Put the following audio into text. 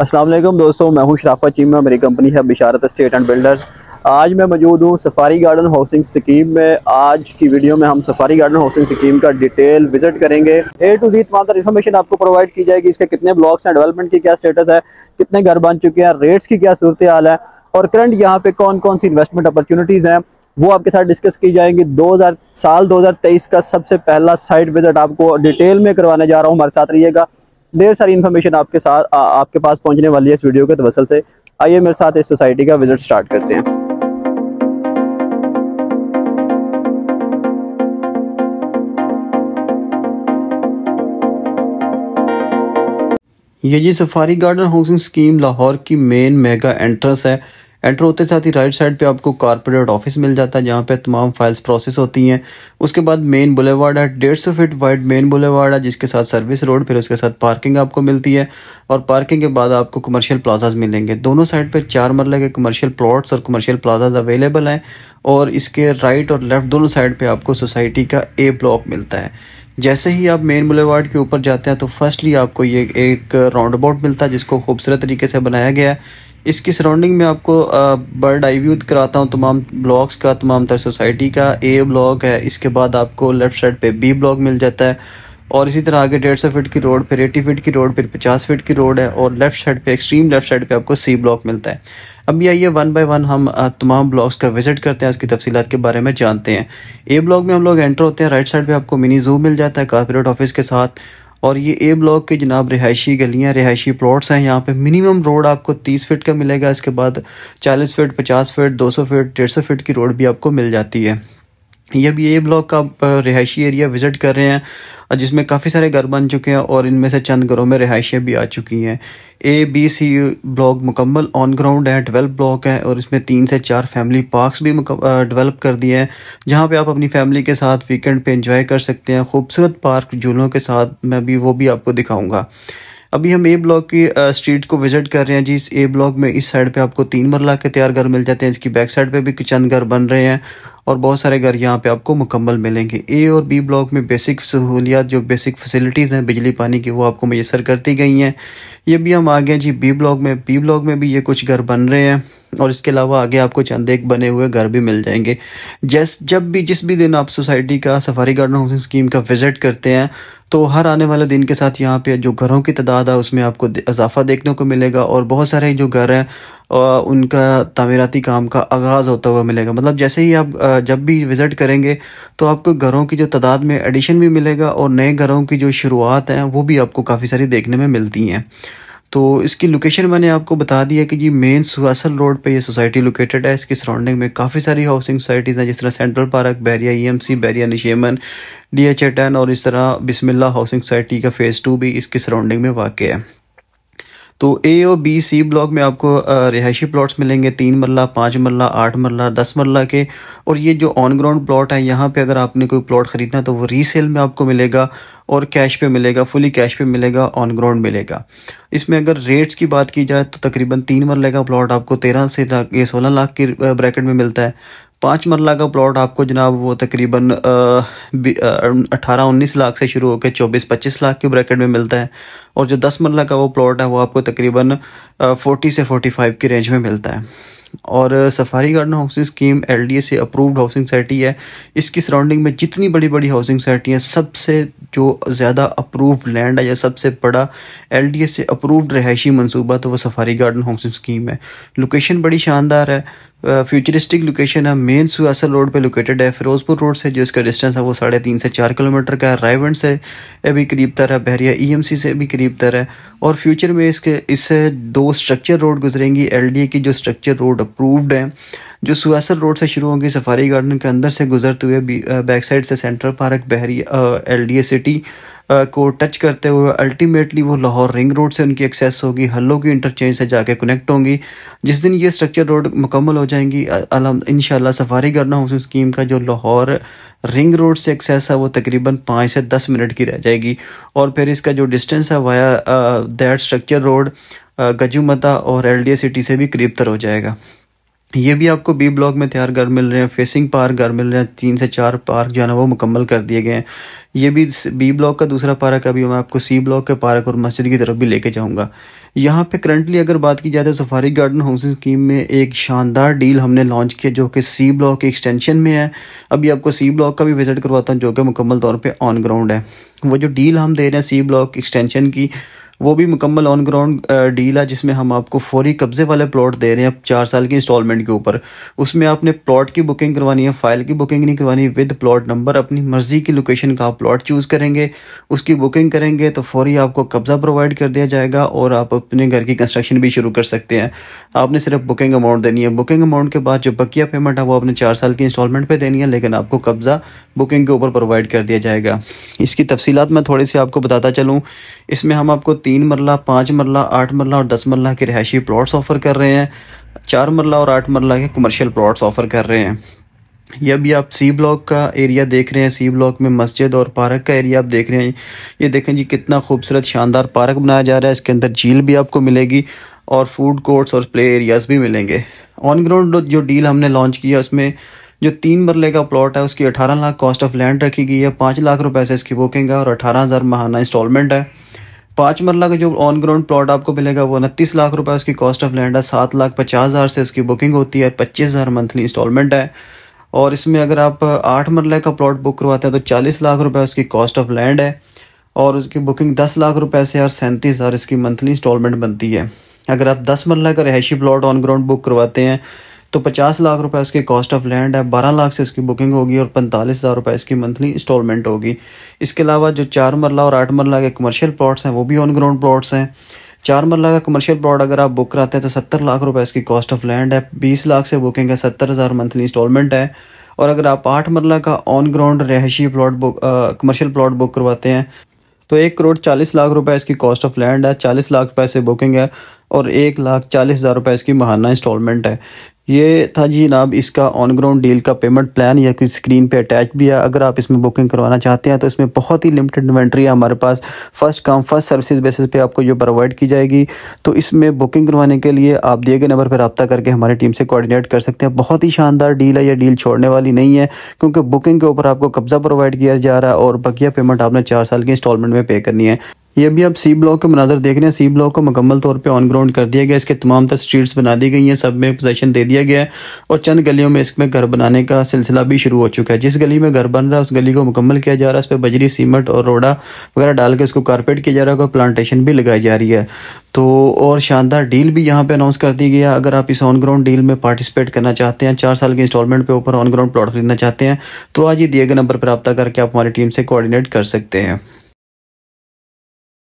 अस्सलाम वालेकुम दोस्तों, मैं हूं शराफत चीमा। मेरी कंपनी है बशारत स्टेट एंड बिल्डर्स। आज मैं मौजूद हूं सफारी गार्डन हाउसिंग स्कीम में। आज की वीडियो में हम सफारी गार्डन हाउसिंग स्कीम का डिटेल विजिट करेंगे। ए टू जेड तमाम इन्फॉर्मेशन आपको प्रोवाइड की जाएगी। इसके कितने ब्लॉक्स हैं, डेवलपमेंट की क्या स्टेटस है, कितने घर बन चुके हैं, रेट्स की क्या सूरत हाल है और करंट यहाँ पे कौन कौन सी इन्वेस्टमेंट अपॉर्चुनिटीज़ हैं वो आपके साथ डिस्कस की जाएंगी। 2023 का सबसे पहला साइट विजिट आपको डिटेल में करवाने जा रहा हूँ। हमारे साथ रहिएगा, ढेर सारी इन्फॉर्मेशन आपके पास पहुंचने वाली है इस वीडियो के तवसल से। आइए मेरे साथ इस सोसाइटी का विजिट स्टार्ट करते हैं। ये जी Safari Garden housing scheme Lahore की मेन मेगा एंट्रेंस है। एंटर होते साथ ही राइट साइड पे आपको कॉर्पोरेट ऑफिस मिल जाता है जहाँ पे तमाम फाइल्स प्रोसेस होती हैं। उसके बाद मेन बुलेवार्ड है, 150 फीट वाइड मेन बुलेवार्ड है जिसके साथ सर्विस रोड, फिर उसके साथ पार्किंग आपको मिलती है और पार्किंग के बाद आपको कमर्शियल प्लाजाज मिलेंगे। दोनों साइड पे 4 मरले के कमर्शियल प्लॉट्स और कमर्शियल प्लाजाज अवेलेबल हैं और इसके राइट और लेफ्ट दोनों साइड पर आपको सोसाइटी का ए ब्लॉक मिलता है। जैसे ही आप मेन बुलेवार्ड के ऊपर जाते हैं तो फर्स्टली आपको ये एक राउंड अबाउट मिलता है जिसको खूबसूरत तरीके से बनाया गया है। इसकी सराउंडिंग में आपको बर्ड आई व्यू कराता हूँ तमाम ब्लॉक्स का, तमाम तर सोसाइटी का। ए ब्लॉक है, इसके बाद आपको लेफ़्ट साइड पे बी ब्लॉक मिल जाता है और इसी तरह आगे 150 फीट की रोड, फिर 80 फीट की रोड, फिर 50 फीट की रोड है और लेफ़्ट साइड पे, एक्सट्रीम लेफ़्ट साइड पे आपको सी ब्लॉक मिलता है। अभी आइए वन बाय वन हम तमाम ब्लॉक्स का विजिट करते हैं, उसकी तफसीलात के बारे में जानते हैं। ए ब्लॉक में हम लोग एंटर होते हैं, राइट साइड पर आपको मिनी जू मिल जाता है कॉर्पोरेट ऑफिस के साथ और ये ए ब्लॉक के जनाब रिहायशी गलियाँ, रिहायशी प्लॉट्स हैं। यहाँ पे मिनिमम रोड आपको 30 फीट का मिलेगा, इसके बाद 40 फीट, 50 फीट, 200 फीट, 150 फीट की रोड भी आपको मिल जाती है। ये भी ए ब्लॉक का रिहायशी एरिया विज़िट कर रहे हैं जिसमें काफ़ी सारे घर बन चुके हैं और इनमें से चंद घरों में रिहायशें भी आ चुकी हैं। ए बी सी ब्लॉक मुकम्मल ऑन ग्राउंड है, 12 ब्लॉक है और इसमें 3 से 4 फैमिली पार्क्स भी डेवलप कर दिए हैं जहां पे आप अपनी फैमिली के साथ वीकेंड पे एंजॉय कर सकते हैं। खूबसूरत पार्क झूलों के साथ मैं भी वो भी आपको दिखाऊँगा। अभी हम ए ब्लॉक की स्ट्रीट को विजिट कर रहे हैं जी। इस ए ब्लॉक में इस साइड पे आपको 3 मरला के तैयार घर मिल जाते हैं, इसकी बैक साइड पे भी चंद घर बन रहे हैं और बहुत सारे घर यहाँ पे आपको मुकम्मल मिलेंगे। ए और बी ब्लॉक में बेसिक सहूलियात, जो बेसिक फैसिलिटीज़ हैं बिजली पानी की, वो आपको मैसर करती गई हैं। ये भी हम आ गए जी बी ब्लॉक में। बी ब्लॉक में भी ये कुछ घर बन रहे हैं और इसके अलावा आगे आपको चंद एक बने हुए घर भी मिल जाएंगे। जिस भी दिन आप सोसाइटी का सफारी गार्डन हाउसिंग स्कीम का विज़िट करते हैं तो हर आने वाले दिन के साथ यहाँ पे जो घरों की तादाद है उसमें आपको इजाफा देखने को मिलेगा और बहुत सारे जो घर हैं उनका तामीराती काम का आगाज़ होता हुआ मिलेगा। मतलब जैसे ही आप जब भी विज़िट करेंगे तो आपको घरों की जो तादाद में एडिशन भी मिलेगा और नए घरों की जो शुरुआत हैं वो भी आपको काफ़ी सारी देखने में मिलती हैं। तो इसकी लोकेशन मैंने आपको बता दिया कि जी मेन सुवासल रोड पे ये सोसाइटी लोकेटेड है। इसकी सराउंडिंग में काफ़ी सारी हाउसिंग सोसाइटीज़ हैं जिस तरह Central Park, Bahria EMC, Bahria Nasheman DH और इस तरह बिसमिल्ला हाउसिंग सोसाइटी का फेज़ 2 भी इसकी सराउंडिंग में वाक़ है। तो ए और बी सी ब्लॉक में आपको रिहायशी प्लॉट्स मिलेंगे, 3 मरला, 5 मरला, 8 मरला, 10 मरला के। और ये जो ऑन ग्राउंड प्लॉट है यहाँ पे अगर आपने कोई प्लॉट ख़रीदना तो वो रीसेल में आपको मिलेगा और कैश पे मिलेगा, फुली कैश पे मिलेगा, ऑन ग्राउंड मिलेगा। इसमें अगर रेट्स की बात की जाए तो तकरीबन 3 मरले का प्लॉट आपको 13 से 16 लाख की ब्रैकेट में मिलता है। 5 मरला का प्लॉट आपको जनाब वो तकरीबन 18-19 लाख से शुरू होकर 24-25 लाख के ब्रैकेट में मिलता है और जो 10 मरला का वो प्लॉट है वो आपको तकरीबन 40 से 45 की रेंज में मिलता है। और Safari Garden housing scheme LDA से अप्रूव्ड हाउसिंग सोसाइटी है। इसकी सराउंडिंग में जितनी बड़ी बड़ी हाउसिंग सोसाइटी हैं सबसे जो ज़्यादा अप्रूव्ड लैंड है या सबसे बड़ा एलडीए से अप्रूव्ड रिहायशी मंसूबा तो वो सफारी गार्डन हाउसिंग स्कीम है। लोकेशन बड़ी शानदार है, फ्यूचरिस्टिक लोकेशन है। मेन सुवासल रोड पे लोकेटेड है, फिरोजपुर रोड से जो इसका डिस्टेंस है वो 3.5 से 4 किलोमीटर का है। रायवंड से भी करीब तर है, बहरिया ईएमसी से भी करीब तर है और फ्यूचर में इससे 2 स्ट्रक्चर रोड गुजरेंगी। एलडीए की जो स्ट्रक्चर रोड अप्रूव्ड है जो सुवासल रोड से शुरू होंगी, सफारी गार्डन के अंदर से गुजरते हुए बैक साइड से Central Park, Bahria LDA city को टच करते हुए अल्टीमेटली वो लाहौर रिंग रोड से उनकी एक्सेस होगी, हल्लों की इंटरचेंज से जाके कनेक्ट होंगी। जिस दिन ये स्ट्रक्चर रोड मुकम्मल हो जाएंगी इंशाल्लाह सफारी गार्डन हाउसिंग स्कीम का जो लाहौर रिंग रोड से एक्सेस है वो तकरीबन 5 से 10 मिनट की रह जाएगी और फिर इसका जो डिस्टेंस है वाया दैट स्ट्रक्चर रोड गजुमता और एलडीए सिटी से भी करीब तर हो जाएगा। ये भी आपको बी ब्लॉक में तैयार घर मिल रहे हैं, फेसिंग पार्क घर मिल रहे हैं, 3 से 4 पार्क जो है ना वो मुकम्मल कर दिए गए हैं। ये भी बी ब्लॉक का दूसरा पार्क, अभी मैं आपको सी ब्लॉक के पार्क और मस्जिद की तरफ भी लेके जाऊंगा। यहाँ पे करंटली अगर बात की जाए तो सफारी गार्डन हाउसिंग स्कीम में एक शानदार डील हमने लॉन्च किया जो कि सी ब्लॉक के एक्सटेंशन में है। अभी आपको सी ब्लॉक का भी विजिट करवाता हूँ जो कि मुकम्मल तौर पर ऑन ग्राउंड है। वो जो डील हम दे रहे हैं सी ब्लॉक एक्सटेंशन की वो भी मुकम्मल ऑन ग्राउंड डील है, जिसमें हम आपको फौरी कब्जे वाले प्लॉट दे रहे हैं 4 साल की इंस्टॉलमेंट के ऊपर। उसमें आपने प्लॉट की बुकिंग करवानी है, फाइल की बुकिंग नहीं करवानी, विद प्लॉट नंबर अपनी मर्जी की लोकेशन का आप प्लॉट चूज़ करेंगे, उसकी बुकिंग करेंगे तो फौरी आपको कब्ज़ा प्रोवाइड कर दिया जाएगा और आप अपने घर की कंस्ट्रक्शन भी शुरू कर सकते हैं। आपने सिर्फ बुकिंग अमाउंट देनी है, बुकिंग अमाउंट के बाद जो बकिया पेमेंट है वो आपने 4 साल की इंस्टॉलमेंट पर देनी है, लेकिन आपको कब्ज़ा बुकिंग के ऊपर प्रोवाइड कर दिया जाएगा। इसकी तफसीलात मैं थोड़ी सी आपको बताता चलूँ। इसमें हम आपको 3 मरला, 5 मरला, 8 मरला और 10 मरला के रिहायशी प्लॉट्स ऑफ़र कर रहे हैं, 4 मरला और 8 मरला के कमर्शियल प्लॉट्स ऑफ़र कर रहे हैं। यह भी आप सी ब्लॉक का एरिया देख रहे हैं, सी ब्लॉक में मस्जिद और पार्क का एरिया आप देख रहे हैं। ये देखें जी कितना खूबसूरत शानदार पार्क बनाया जा रहा है, इसके अंदर झील भी आपको मिलेगी और फूड कोर्ट्स और प्ले एरियाज़ भी मिलेंगे। ऑन ग्राउंड जो डील हमने लॉन्च किया उसमें जो 3 मरले का प्लॉट है उसकी 18 लाख कॉस्ट ऑफ लैंड रखी गई है, 5 लाख रुपये से इसकी बुकिंग है और 18,000 महाना इंस्टॉलमेंट है। 5 मरला का जो ऑन ग्राउंड प्लॉट आपको मिलेगा वो 29 लाख रुपए उसकी कॉस्ट ऑफ लैंड है, 7,50,000 से उसकी बुकिंग होती है, 25,000 मंथली इंस्टॉलमेंट है। और इसमें अगर आप 8 मरला का प्लॉट बुक करवाते हैं तो 40 लाख रुपए उसकी कॉस्ट ऑफ लैंड है और उसकी बुकिंग 10 लाख रुपए से और 37,000 इसकी मंथली इंस्टॉलमेंट बनती है। अगर आप 10 मरला का रहायशी प्लॉट ऑन ग्राउंड बुक करवाते हैं तो 50 लाख रुपए उसकी कॉस्ट ऑफ लैंड है, 12 लाख से इसकी बुकिंग होगी और 45,000 रुपए इसकी मंथली इंस्टॉलमेंट होगी। इसके अलावा जो 4 मरला और 8 मरला के कमर्शियल प्लॉट्स हैं वो भी ऑन ग्राउंड प्लॉट्स हैं। 4 मरला का कमर्शियल प्लॉट अगर आप बुक कराते हैं तो 70 लाख रुपए इसकी कॉस्ट ऑफ लैंड है, 20 लाख से बुकिंग है, 70,000 मंथली इंस्टॉलमेंट है। और अगर आप 8 मरला का ऑन ग्राउंड रहायशी प्लॉट कमर्शियल प्लॉट बुक करवाते हैं तो 1,40,00,000 रुपए इसकी कॉस्ट ऑफ लैंड है, 40 लाख रुपए से बुकिंग है और 1,40,000 रुपए इसकी महाना इंस्टॉलमेंट है। ये था जी जनाब इसका ऑन ग्राउंड डील का पेमेंट प्लान, या कि स्क्रीन पे अटैच भी है। अगर आप इसमें बुकिंग करवाना चाहते हैं तो इसमें बहुत ही लिमिटेड इन्वेंट्री है हमारे पास, first come first services basis पे आपको ये प्रोवाइड की जाएगी। तो इसमें बुकिंग करवाने के लिए आप दिए गए नंबर पर रब्ता करके हमारी टीम से कोऑर्डिनेट कर सकते हैं। बहुत ही शानदार डील है, यह डील छोड़ने वाली नहीं है क्योंकि बुकिंग के ऊपर आपको कब्जा प्रोवाइड किया जा रहा है और बकिया पेमेंट आपने 4 साल की इंस्टॉलमेंट में पे करनी है। ये भी आप सी ब्लॉक के मनाजर देख रहे हैं, सी ब्लॉक को मुकम्मल तौर पे ऑन ग्राउंड कर दिया गया, इसके तमाम तर स्ट्रीट्स बना दी गई हैं, सब में पोजेशन दे दिया गया है और चंद गलियों में इसमें घर बनाने का सिलसिला भी शुरू हो चुका है। जिस गली में घर बन रहा है उस गली को मुकम्मल किया जा रहा है, उस पर बजरी सीमेंट और रोड़ा वगैरह डाल के उसको कारपेट किया जा रहा है और प्लांटेशन भी लगाई जा रही है। तो और शानदार डील भी यहाँ पे अनाउंस कर दी गया। अगर आप इस ऑन ग्राउंड डील में पार्टिसिपेट करना चाहते हैं, 4 साल के इंस्टॉलमेंट पे ऊपर ऑन ग्राउंड प्लॉट खरीदना चाहते हैं तो आज ही दिए गए नंबर पर रब्ता करके आप हमारी टीम से कोऑर्डिनेट कर सकते हैं।